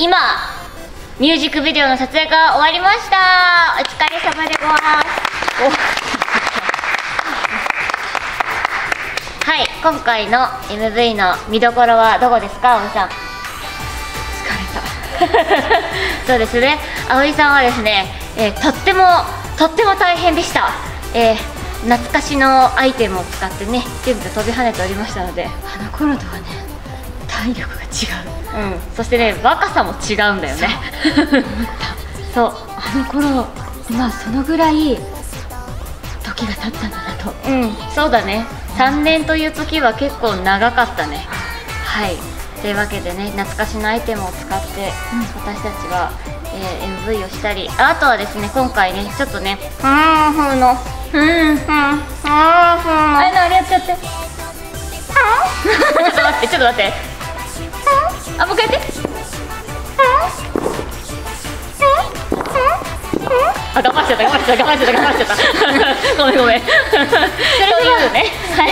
今ミュージックビデオの撮影が終わりました。お疲れ様でございますはい、今回の MV の見どころはどこですか、葵さん。疲れたそうですね、葵さんはですね、とっても大変でした、懐かしのアイテムを使ってね、全部飛び跳ねておりましたので、あの頃とはね、体力が違う、うん、そしてね、若さも違うんだよね。そう、あの頃、まあそのぐらい時が経ったんだなと。うん、そうだね、3年という時は結構長かったね。はい、というわけでね、懐かしのアイテムを使って、私たちは、MV をしたり、あとはですね、今回ね、ちょっとね、あれやっちゃって。ちょっと待って。あ、もう一回やって。あ、我慢しちゃった。ごめんごめん。それでは、ね、はい。